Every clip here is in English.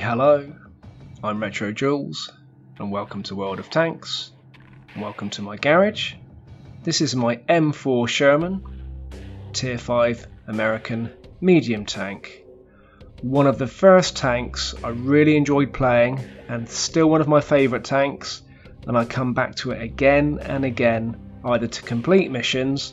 Hello, I'm Retro Jules, and welcome to World of Tanks, and welcome to my garage. This is my M4 Sherman, Tier 5 American medium tank. One of the first tanks I really enjoyed playing, and still one of my favourite tanks, and I come back to it again and again, either to complete missions,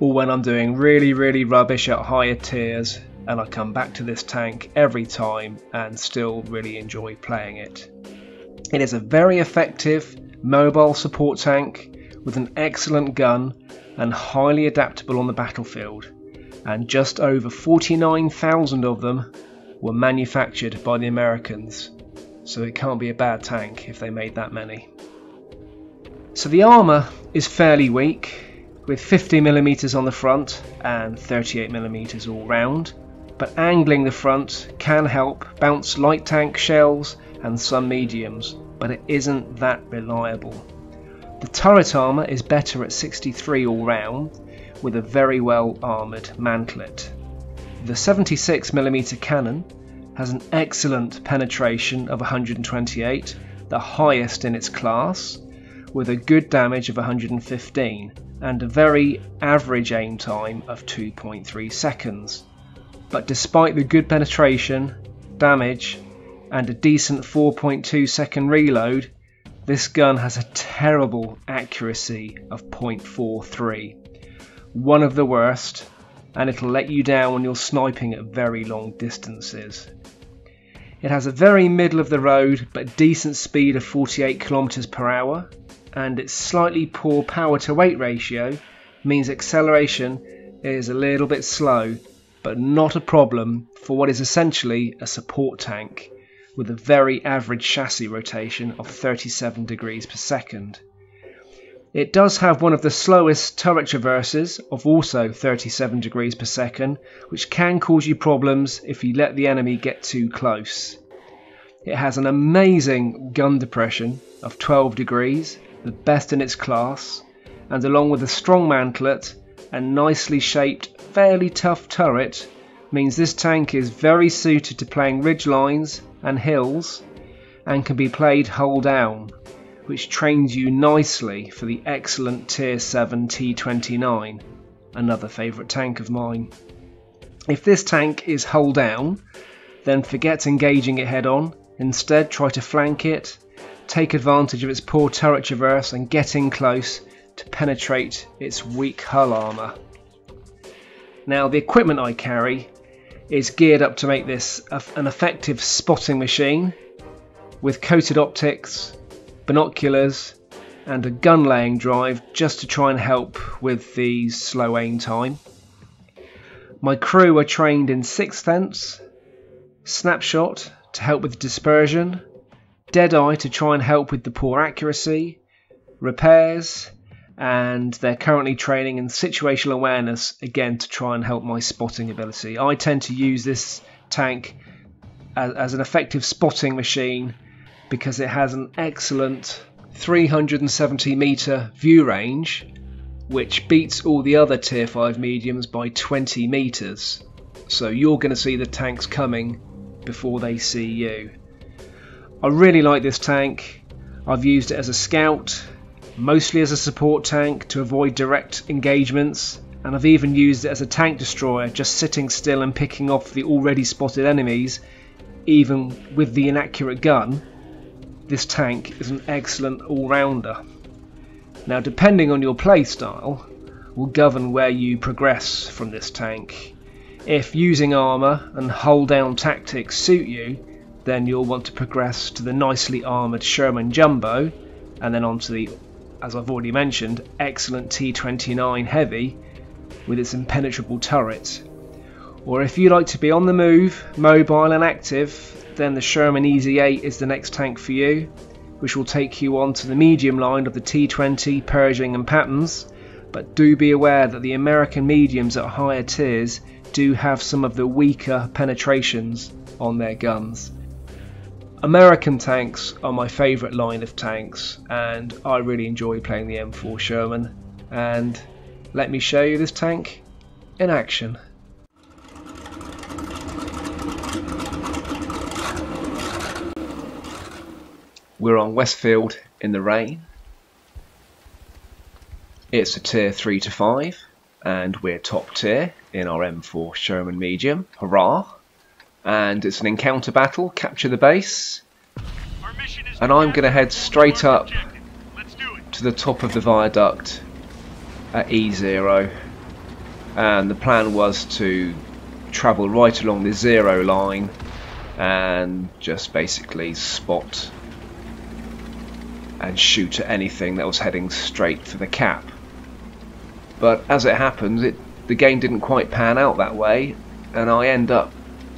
or when I'm doing really rubbish at higher tiers, and I come back to this tank every time and still really enjoy playing it. It is a very effective mobile support tank with an excellent gun and highly adaptable on the battlefield, and just over 49,000 of them were manufactured by the Americans, so it can't be a bad tank if they made that many. So the armour is fairly weak, with 50mm on the front and 38mm all round, but angling the front can help bounce light tank shells and some mediums, but it isn't that reliable. The turret armour is better at 63 all round, with a very well armoured mantlet. The 76mm cannon has an excellent penetration of 128, the highest in its class, with a good damage of 115 and a very average aim time of 2.3 seconds. But despite the good penetration, damage and a decent 4.2 second reload, this gun has a terrible accuracy of 0.43, one of the worst, and it'll let you down when you're sniping at very long distances. It has a very middle of the road but decent speed of 48 km/h, and its slightly poor power to weight ratio means acceleration is a little bit slow, but not a problem for what is essentially a support tank with a very average chassis rotation of 37 degrees per second. It does have one of the slowest turret traverses of also 37 degrees per second, which can cause you problems if you let the enemy get too close. It has an amazing gun depression of 12 degrees, the best in its class, and along with a strong mantlet and nicely shaped, fairly tough turret, means this tank is very suited to playing ridge lines and hills, and can be played hull down, which trains you nicely for the excellent Tier 7 T29, another favourite tank of mine. If this tank is hull down, then forget engaging it head on, instead try to flank it, take advantage of its poor turret traverse and get in close to penetrate its weak hull armour. Now, the equipment I carry is geared up to make this an effective spotting machine, with coated optics, binoculars and a gun laying drive just to try and help with the slow aim time. My crew are trained in sixth sense, snapshot to help with dispersion, deadeye to try and help with the poor accuracy, repairs, and they're currently training in situational awareness, again to try and help my spotting ability. I tend to use this tank as an effective spotting machine because it has an excellent 370m view range, which beats all the other Tier 5 mediums by 20 meters. So you're going to see the tanks coming before they see you. I really like this tank. I've used it as a scout, mostly as a support tank to avoid direct engagements, and I've even used it as a tank destroyer, just sitting still and picking off the already spotted enemies, even with the inaccurate gun. This tank is an excellent all-rounder. Now, depending on your playstyle will govern where you progress from this tank. If using armour and hull-down tactics suit you, then you'll want to progress to the nicely armoured Sherman Jumbo, and then onto the, as I've already mentioned, excellent T-29 Heavy with its impenetrable turret. Or if you like to be on the move, mobile and active, then the Sherman EZ8 is the next tank for you, which will take you on to the medium line of the T20, Pershing and Pattons, but do be aware that the American mediums at higher tiers do have some of the weaker penetrations on their guns. American tanks are my favourite line of tanks, and I really enjoy playing the M4 Sherman, and let me show you this tank in action. We're on Westfield in the rain. It's a tier 3 to 5 and we're top tier in our M4 Sherman medium. Hurrah! And it's an encounter battle, capture the base. And I'm going to head straight up to the top of the viaduct at E0. And the plan was to travel right along the zero line and just basically spot and shoot at anything that was heading straight for the cap. But as it happens, the game didn't quite pan out that way, and I end up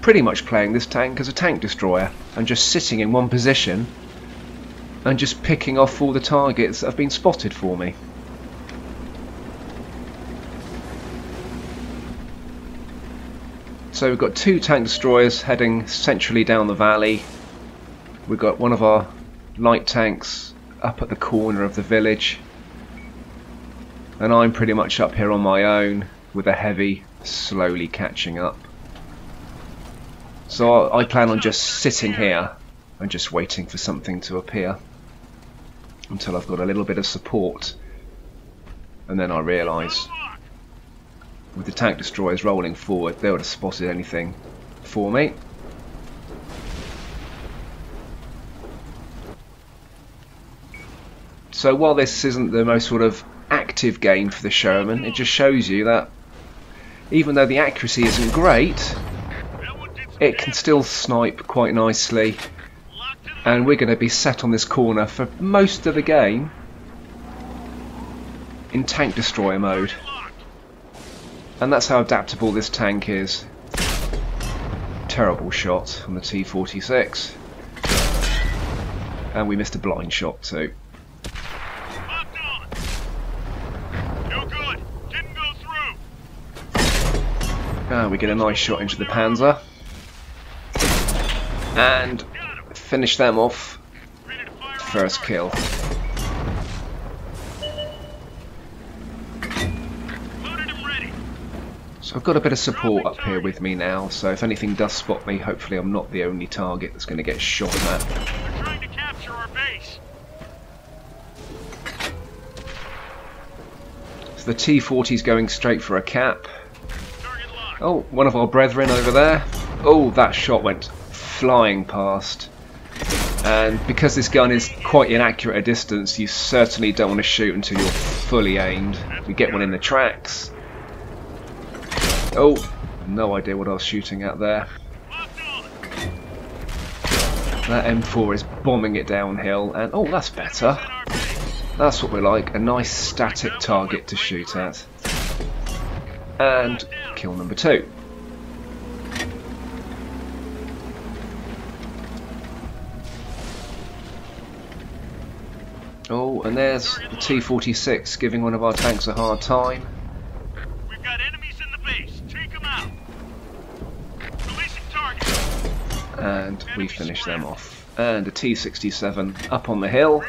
pretty much playing this tank as a tank destroyer and just sitting in one position and just picking off all the targets that have been spotted for me. So we've got two tank destroyers heading centrally down the valley. We've got one of our light tanks up at the corner of the village, and I'm pretty much up here on my own with a heavy slowly catching up. So I plan on just sitting here and just waiting for something to appear until I've got a little bit of support, and then I realise with the tank destroyers rolling forward they would have spotted anything for me. So while this isn't the most sort of active game for the Sherman, it just shows you that even though the accuracy isn't great, it can still snipe quite nicely, and we're going to be sat on this corner for most of the game in tank destroyer mode. And that's how adaptable this tank is. Terrible shot on the T-46, and we missed a blind shot too. We get a nice shot into the Panzer and finish them off. First kill. So I've got a bit of support up here with me now, so if anything does spot me, hopefully I'm not the only target that's going to get shot at. They're trying to capture our base. So the T-40 is going straight for a cap. Oh, one of our brethren over there. Oh, that shot went flying past. And because this gun is quite inaccurate at distance, you certainly don't want to shoot until you're fully aimed. We get one in the tracks. Oh, no idea what I was shooting at there. That M4 is bombing it downhill, and oh, that's better. That's what we like, a nice static target to shoot at. And kill number two. Oh, and there's the T-46 giving one of our tanks a hard time. We've got enemies in the base. Take them out. Releasing target. And we finish them off. And a T-67 up on the hill,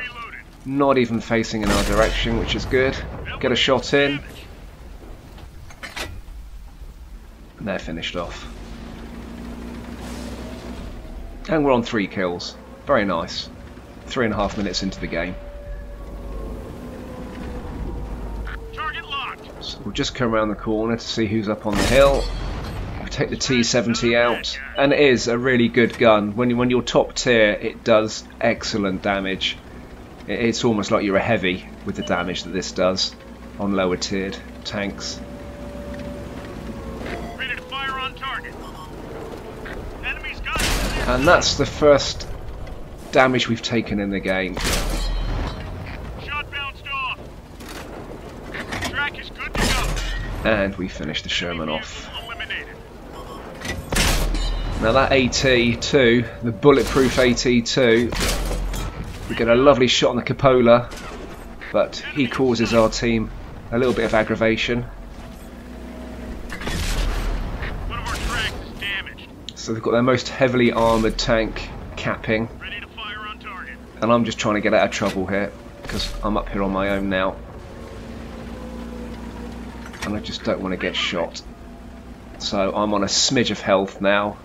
not even facing in our direction, which is good. Get a shot in. And they're finished off. And we're on 3 kills. Very nice. 3.5 minutes into the game. Target locked. So we'll just come around the corner to see who's up on the hill. We take the T-70 out. And it is a really good gun. When you're top tier, it does excellent damage. It's almost like you're a heavy with the damage that this does on lower tiered tanks. And that's the first damage we've taken in the game. Shot bounced off. Track is good to go. And we finish the Sherman off. Now that AT-2, the bulletproof AT-2, we get a lovely shot on the cupola, but he causes our team a little bit of aggravation. So they've got their most heavily armoured tank capping, and I'm just trying to get out of trouble here because I'm up here on my own now and I just don't want to get shot. So I'm on a smidge of health now,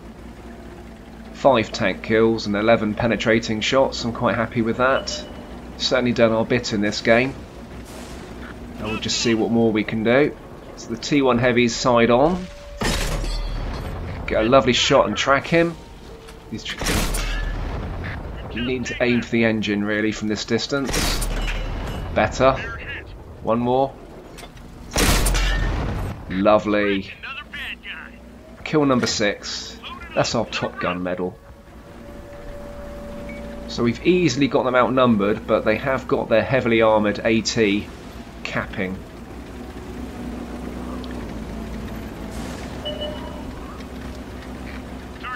5 tank kills and 11 penetrating shots. I'm quite happy with that. Certainly done our bit in this game. And we'll just see what more we can do. So the T1 heavy's side on. Get a lovely shot and track him. He's you need to aim for the engine really from this distance. Better. One more. Lovely. Kill number 6. That's our Top Gun medal. So we've easily got them outnumbered, but they have got their heavily armoured AT capping.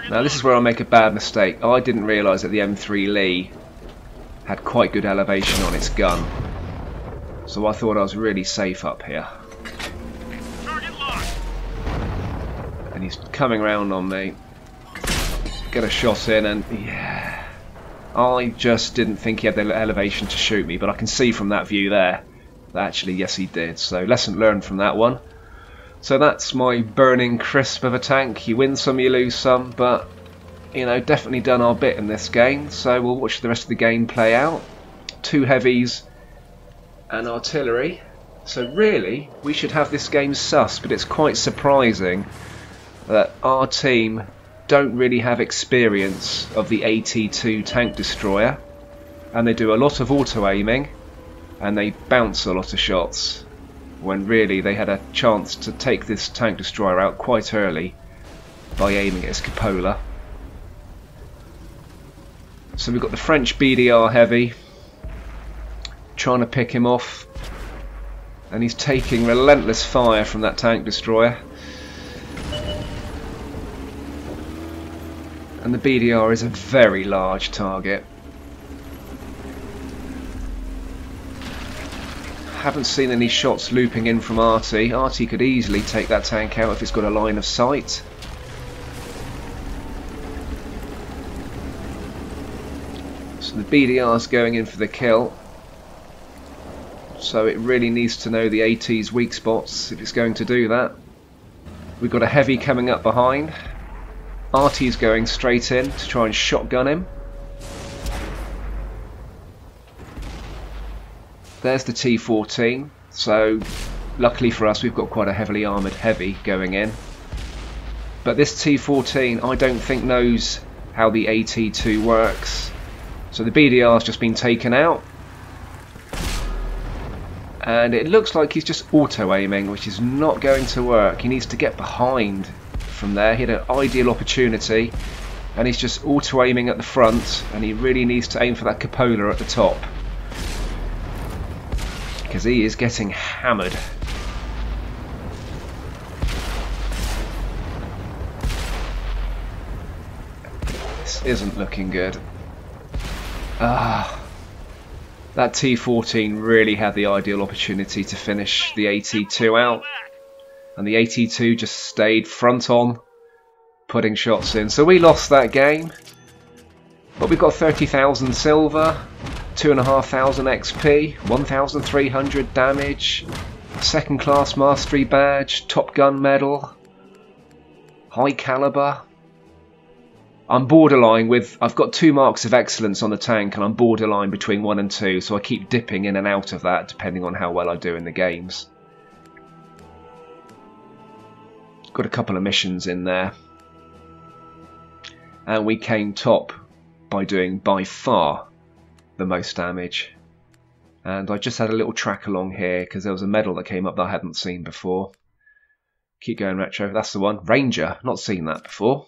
Now this is where I make a bad mistake. I didn't realise that the M3 Lee had quite good elevation on its gun. So I thought I was really safe up here. And he's coming round on me. Get a shot in and yeah. I just didn't think he had the elevation to shoot me, but I can see from that view there that actually yes he did. So lesson learned from that one. So that's my burning crisp of a tank. You win some, you lose some, but you know, definitely done our bit in this game. So we'll watch the rest of the game play out. 2 heavies and artillery. So really, we should have this game sus, but it's quite surprising that our team don't really have experience of the AT-2 tank destroyer, and they do a lot of auto-aiming, and they bounce a lot of shots, when really they had a chance to take this tank destroyer out quite early by aiming at its cupola. So we've got the French BDR heavy trying to pick him off, and he's taking relentless fire from that tank destroyer. And the BDR is a very large target. Haven't seen any shots looping in from Arty. Arty could easily take that tank out if it's got a line of sight. So the BDR's going in for the kill. So it really needs to know the AT's weak spots if it's going to do that. We've got a heavy coming up behind. Arty's going straight in to try and shotgun him. There's the T14, so luckily for us we've got quite a heavily armoured heavy going in. But this T14 I don't think knows how the AT-2 works. So the BDR's just been taken out. And it looks like he's just auto-aiming, which is not going to work. He needs to get behind from there. He had an ideal opportunity and he's just auto-aiming at the front, and he really needs to aim for that cupola at the top, because he is getting hammered. This isn't looking good. That T-14 really had the ideal opportunity to finish the AT-2 out, and the AT-2 just stayed front on, putting shots in. So we lost that game, but we've got 30,000 silver, 2,500 XP, 1,300 damage, second class mastery badge, Top Gun medal, high caliber. I'm borderline with, I've got 2 marks of excellence on the tank, and I'm borderline between 1 and 2, so I keep dipping in and out of that depending on how well I do in the games. Got a couple of missions in there, and we came top by doing by far the most damage. And I just had a little track along here because there was a medal that came up that I hadn't seen before. Keep going, Retro, that's the one. Ranger, not seen that before.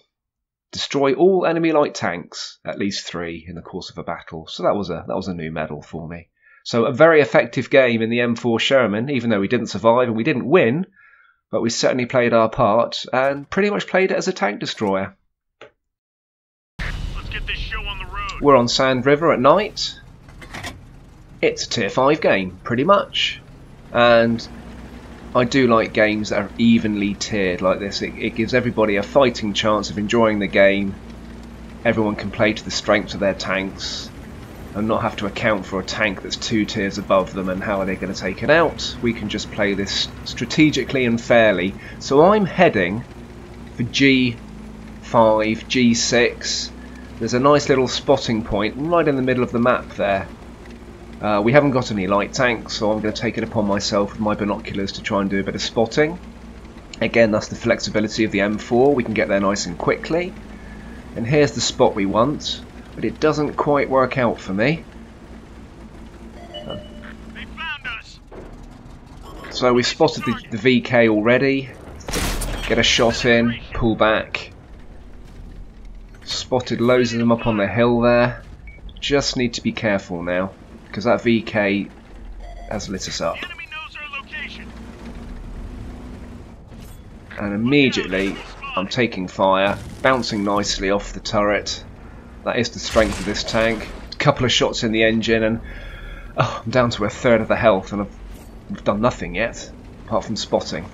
Destroy all enemy light tanks, at least 3 in the course of a battle. So that was a new medal for me. So a very effective game in the M4 Sherman, even though we didn't survive and we didn't win, but we certainly played our part and pretty much played it as a tank destroyer. Let's get this show on the road. We're on Sand River at night. It's a tier 5 game, pretty much. And I do like games that are evenly tiered like this. It gives everybody a fighting chance of enjoying the game. Everyone can play to the strengths of their tanks and not have to account for a tank that's 2 tiers above them and how are they going to take it out. We can just play this strategically and fairly. So I'm heading for G5, G6, There's a nice little spotting point right in the middle of the map there. We haven't got any light tanks, so I'm going to take it upon myself with my binoculars to try and do a bit of spotting. Again, that's the flexibility of the M4. We can get there nice and quickly. And here's the spot we want, but it doesn't quite work out for me. They found us. So we've spotted the VK already. Get a shot in, pull back. Spotted loads of them up on the hill there. Just need to be careful now, because that VK has lit us up. And immediately I'm taking fire, bouncing nicely off the turret. That is the strength of this tank. A couple of shots in the engine and oh, I'm down to a third of the health, and I've done nothing yet apart from spotting.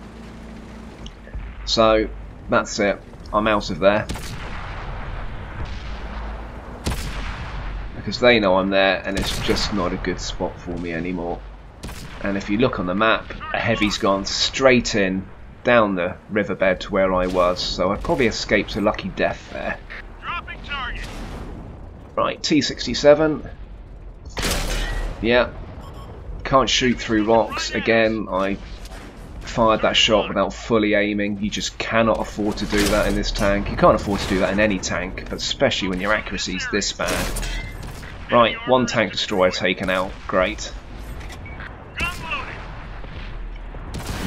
So that's it, I'm out of there, because they know I'm there and it's just not a good spot for me anymore. And if you look on the map, a heavy's gone straight in down the riverbed to where I was, so I probably escaped a lucky death there. Dropping target. Right, T-67. Yeah, can't shoot through rocks. Again, I fired that shot without fully aiming. You just cannot afford to do that in this tank. You can't afford to do that in any tank, but especially when your accuracy's this bad. Right, one tank destroyer taken out. Great.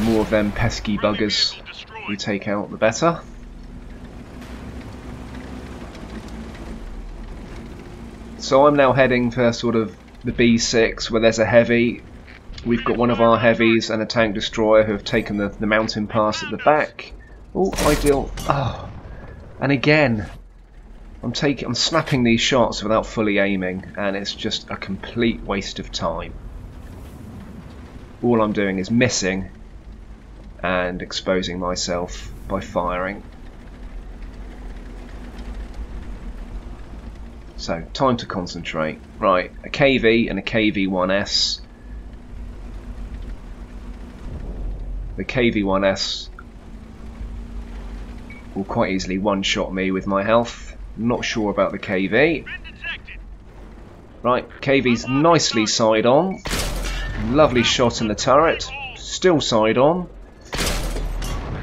More of them pesky buggers we take out, the better. So I'm now heading for sort of the B6 where there's a heavy. We've got one of our heavies and a tank destroyer who have taken the mountain pass at the back. Oh, ideal. Oh, and again, I'm snapping these shots without fully aiming, and it's just a complete waste of time. All I'm doing is missing and exposing myself by firing. So, time to concentrate. Right, a KV and a KV-1S. The KV-1S will quite easily one-shot me with my health. Not sure about the KV. Right, KV's nicely side-on. Lovely shot in the turret. Still side-on.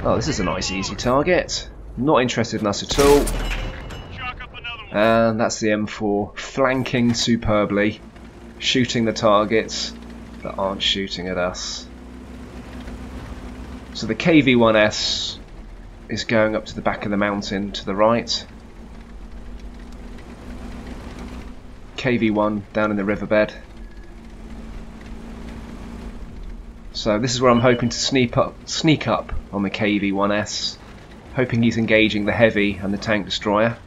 Oh, this is a nice easy target. Not interested in us at all. And that's the M4 flanking superbly, shooting the targets that aren't shooting at us. So the KV-1S is going up to the back of the mountain to the right. KV-1 down in the riverbed. So this is where I'm hoping to sneak up on the KV-1S, hoping he's engaging the heavy and the tank destroyer,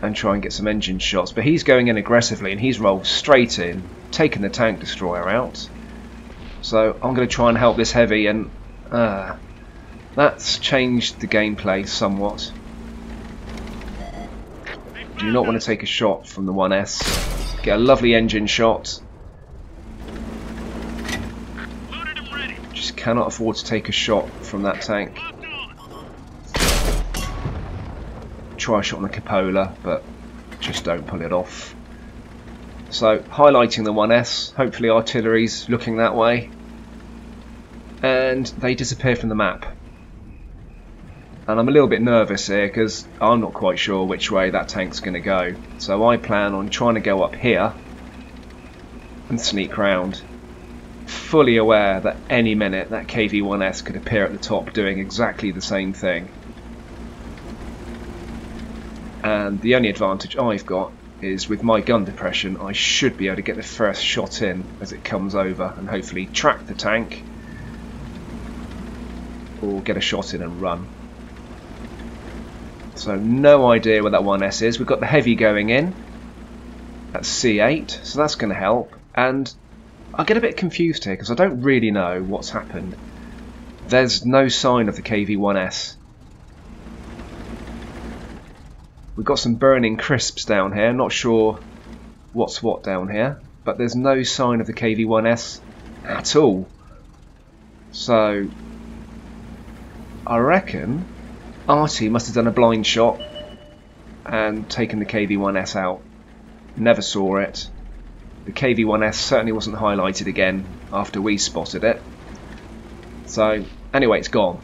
and try and get some engine shots. But he's going in aggressively, and he's rolled straight in, taking the tank destroyer out. So I'm going to try and help this heavy, and that's changed the gameplay somewhat. Do not want to take a shot from the 1S. Get a lovely engine shot. Cannot afford to take a shot from that tank. Try a shot on the cupola, but just don't pull it off. So, highlighting the 1S, hopefully artillery's looking that way. And they disappear from the map. And I'm a little bit nervous here because I'm not quite sure which way that tank's going to go. So I plan on trying to go up here and sneak round. Fully aware that any minute that KV-1S could appear at the top doing exactly the same thing. And the only advantage I've got is with my gun depression I should be able to get the first shot in as it comes over and hopefully track the tank or get a shot in and run. So no idea where that 1S is. We've got the heavy going in. That's C8, so that's going to help. And I get a bit confused here because I don't really know what's happened. There's no sign of the KV-1S. We've got some burning crisps down here. Not sure what's what down here, but there's no sign of the KV-1S at all. So I reckon Artie must have done a blind shot and taken the KV-1S out. Never saw it. The KV-1S certainly wasn't highlighted again after we spotted it. So anyway, it's gone.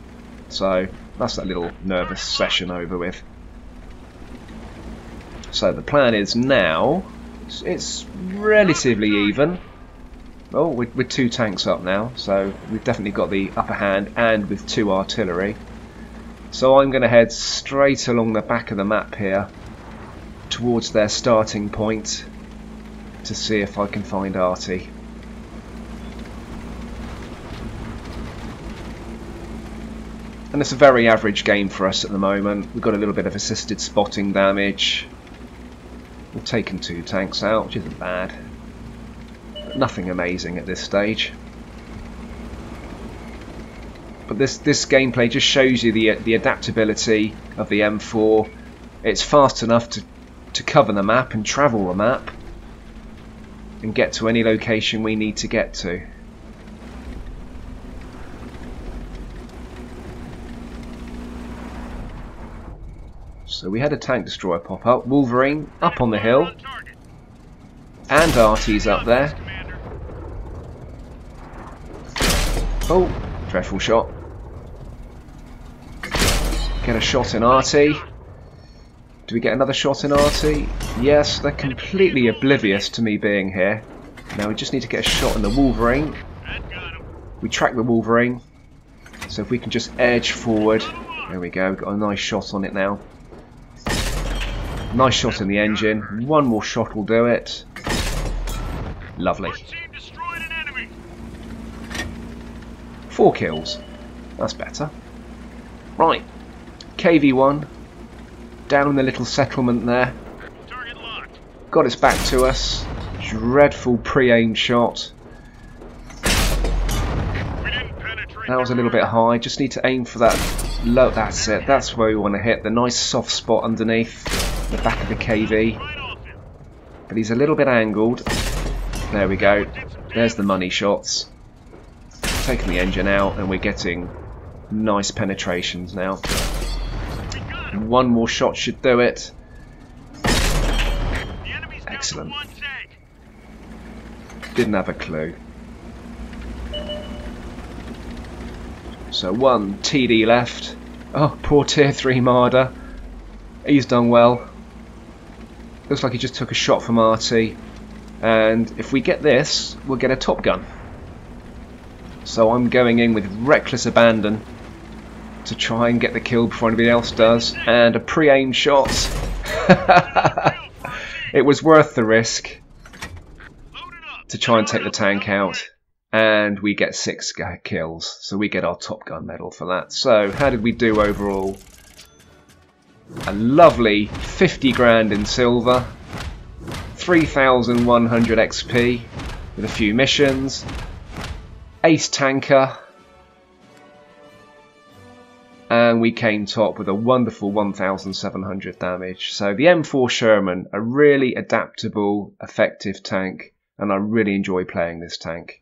So that's that little nervous session over with. So the plan is now, it's relatively even. Oh, we're two tanks up now, so we've definitely got the upper hand, and with two artillery. So I'm going to head straight along the back of the map here towards their starting point to see if I can find Artie. And it's a very average game for us at the moment. We've got a little bit of assisted spotting damage. We've taken two tanks out, which isn't bad. But nothing amazing at this stage. But this gameplay just shows you the adaptability of the M4. It's fast enough to cover the map and travel the map and get to any location we need to get to. So we had a tank destroyer pop up. Wolverine up on the hill. And Artie's up there. Oh, dreadful shot. Get a shot in Artie. Do we get another shot in Artie? Yes, they're completely oblivious to me being here. Now we just need to get a shot in the Wolverine. We track the Wolverine. So if we can just edge forward. There we go, we've got a nice shot on it now. Nice shot in the engine. One more shot will do it. Lovely. 4 kills. That's better. Right. KV-1. Down in the little settlement there. Got its back to us. Dreadful pre-aim shot. That was a little bit high. Just need to aim for that low. That's it. That's where we want to hit. The nice soft spot underneath the back of the KV, but he's a little bit angled. There we go, there's the money shots. Taking the engine out, and we're getting nice penetrations now. One more shot should do it. Excellent. Didn't have a clue. So one TD left. Oh, poor tier 3 Marder. He's done well. Looks like he just took a shot from Artie, and if we get this, we'll get a Top Gun. So I'm going in with reckless abandon to try and get the kill before anybody else does, and a pre-aim shot. It was worth the risk to try and take the tank out, and we get 6 kills, so we get our Top Gun medal for that. So how did we do overall? A lovely 50 grand in silver, 3,100 XP with a few missions, ace tanker, and we came top with a wonderful 1,700 damage. So the M4 Sherman, a really adaptable, effective tank, and I really enjoy playing this tank.